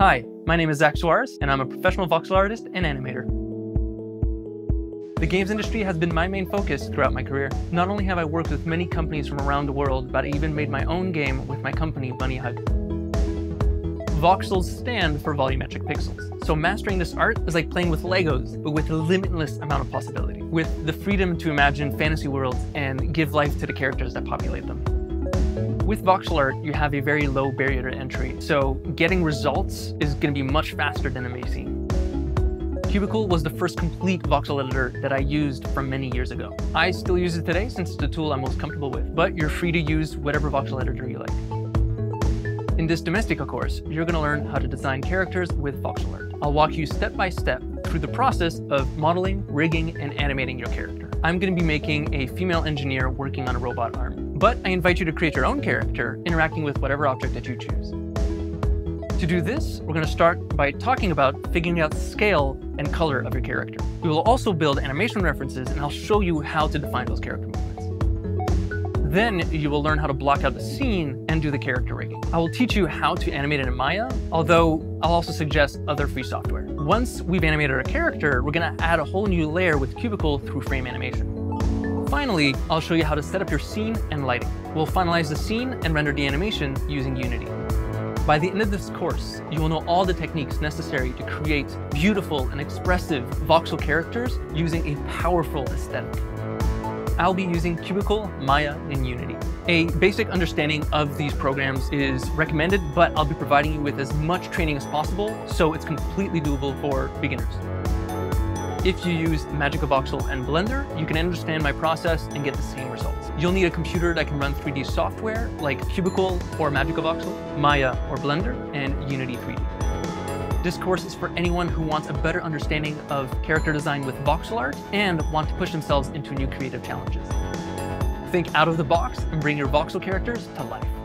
Hi, my name is Zach Suarez, and I'm a professional voxel artist and animator. The games industry has been my main focus throughout my career. Not only have I worked with many companies from around the world, but I even made my own game with my company, Bunny Hug. Voxels stand for volumetric pixels. So mastering this art is like playing with Legos, but with a limitless amount of possibility, with the freedom to imagine fantasy worlds and give life to the characters that populate them. With VoxelArt, you have a very low barrier to entry, so getting results is going to be much faster than it may seem. Qubicle was the first complete voxel editor that I used from many years ago. I still use it today since it's the tool I'm most comfortable with, but you're free to use whatever voxel editor you like. In this Domestika course, you're going to learn how to design characters with VoxelArt. I'll walk you step by step through the process of modeling, rigging, and animating your character. I'm going to be making a female engineer working on a robot arm, but I invite you to create your own character, interacting with whatever object that you choose. To do this, we're going to start by talking about figuring out scale and color of your character. We will also build animation references, and I'll show you how to define those character movements. Then you will learn how to block out the scene and do the character rigging. I will teach you how to animate it in Maya, although I'll also suggest other free software. Once we've animated our character, we're gonna add a whole new layer with Qubicle through frame animation. Finally, I'll show you how to set up your scene and lighting. We'll finalize the scene and render the animation using Unity. By the end of this course, you will know all the techniques necessary to create beautiful and expressive voxel characters using a powerful aesthetic. I'll be using Qubicle, Maya, and Unity. A basic understanding of these programs is recommended, but I'll be providing you with as much training as possible, so it's completely doable for beginners. If you use MagicaVoxel and Blender, you can understand my process and get the same results. You'll need a computer that can run 3D software like Qubicle or MagicaVoxel, Maya or Blender, and Unity 3D. This course is for anyone who wants a better understanding of character design with voxel art and want to push themselves into new creative challenges. Think out of the box and bring your voxel characters to life.